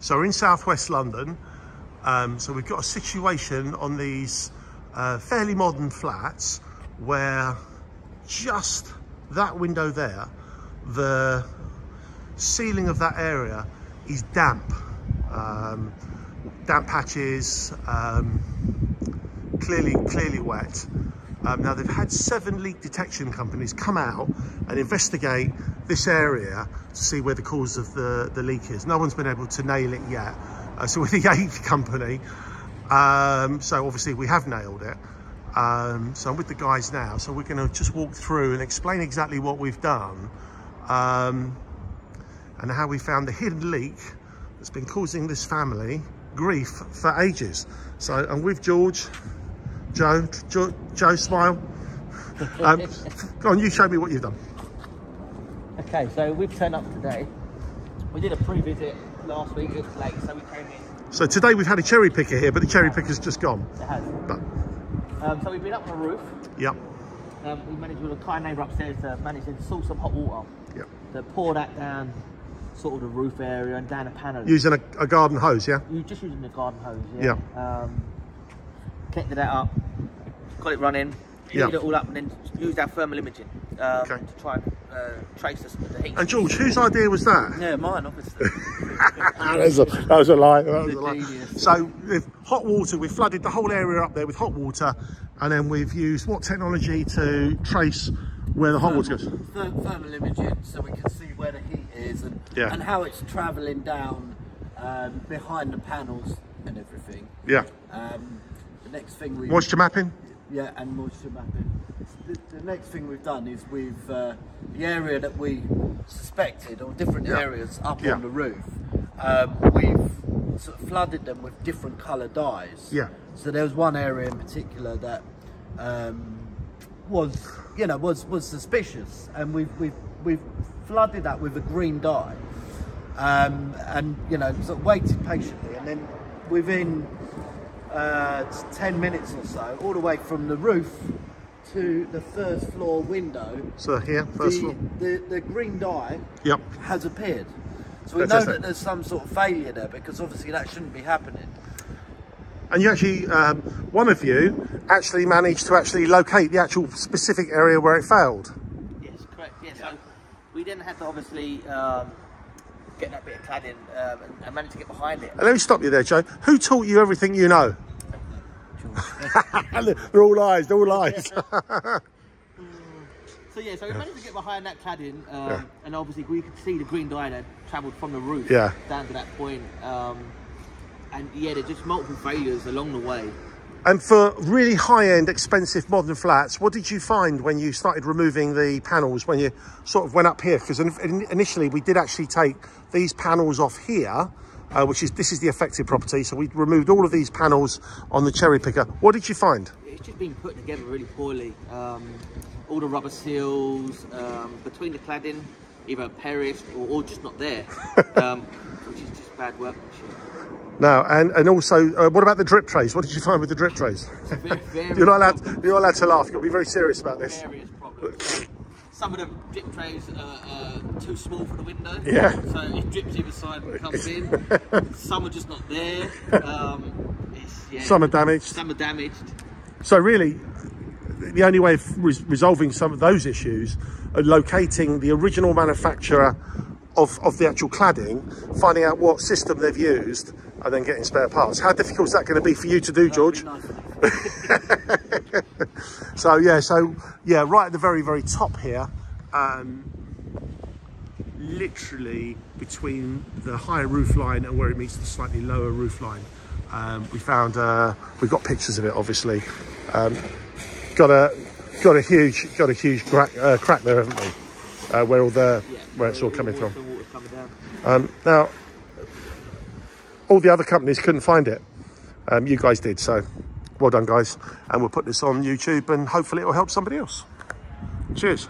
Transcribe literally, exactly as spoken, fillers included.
So we're in southwest London. Um, so we've got a situation on these uh, fairly modern flats where just that window there, the ceiling of that area is damp. Um, damp patches, um, clearly, clearly wet. Um, now they've had seven leak detection companies come out and investigate this area to see where the cause of the, the leak is. No one's been able to nail it yet. Uh, so we're the eighth company. Um, so obviously we have nailed it. Um, so I'm with the guys now. So we're gonna just walk through and explain exactly what we've done um, and how we found the hidden leak that's been causing this family grief for ages. So I'm with George. Joe, Joe, Joe, smile. Um, go on, you show me what you've done. Okay, so we've turned up today. We did a pre-visit last week, it was late, so we came in. So today we've had a cherry picker here, but the cherry picker's just gone. It has. But, um, so we've been up on the roof. Yep. Um, we managed with a kind neighbour upstairs to manage to install some hot water. Yep. To pour that down sort of the roof area and down a panel. Using a, a garden hose, yeah? You're just using the garden hose, yeah. Yeah. Um, connected that up, got it running, heated yep. it all up, and then used our thermal imaging um, okay. to try and uh, trace us with the heat. And George, whose idea was that? No, mine, obviously. that, was a, that was a lie. That was a lie. So with hot water, we flooded the whole area up there with hot water, and then we've used what technology to trace where the hot thermal, water goes? Thermal imaging, so we can see where the heat is and, yeah. and how it's travelling down um, behind the panels and everything. Yeah. Um, The next thing we moisture mapping, yeah, and moisture mapping. The, the next thing we've done is we've uh, the area that we suspected, or different yeah. areas up yeah. on the roof, um, we've sort of flooded them with different colour dyes. Yeah. So there was one area in particular that um, was, you know, was was suspicious, and we've we've we've flooded that with a green dye, um, and you know, sort of waited patiently, and then within. Uh, ten minutes or so, all the way from the roof to the first floor window. So here, first the, floor. The, the green dye yep. has appeared. So we know that there's some sort of failure there, because obviously that shouldn't be happening. And you actually, um, one of you actually managed to actually locate the actual specific area where it failed. Yes, correct. Yes, yeah. So we didn't have to obviously um, get that bit of cladding um, and, and manage to get behind it. And let me stop you there, Joe. Who taught you everything you know? They're all lies, they're all lies. So yeah, so we managed to get behind that cladding, um, yeah. and obviously we could see the green dye that travelled from the roof yeah. down to that point. Um, and yeah, there's just multiple failures along the way. And for really high-end, expensive modern flats, what did you find when you started removing the panels, when you sort of went up here? Because initially we did actually take these panels off here, Uh, which is, this is the affected property, so we removed all of these panels on the cherry picker. What did you find? It's just been put together really poorly. Um, all the rubber seals, um, between the cladding, either perished or, or just not there, um, which is just bad workmanship. Now, and, and also, uh, what about the drip trays? What did you find with the drip trays? Very, very you're, not allowed, you're not allowed to laugh, you've got to be very serious about this. Various problems. Some of the drip trays are uh, too small for the window, yeah. so it drips either side and comes in. Some are just not there. Um, it's, yeah, some are damaged. Some are damaged. So really, the only way of res resolving some of those issues are locating the original manufacturer of, of the actual cladding, finding out what system they've used, and then getting spare parts. How difficult is that going to be for you to do, George? so yeah so yeah right at the very very top here, um literally between the higher roof line and where it meets the slightly lower roof line, um we found uh we've got pictures of it, obviously. um got a got a huge got a huge crack, uh, crack there, haven't we, uh, where all the yeah, where it's all coming from. Um now all the other companies couldn't find it, um you guys did, so well done, guys, and we'll put this on YouTube and hopefully it'll help somebody else. Cheers.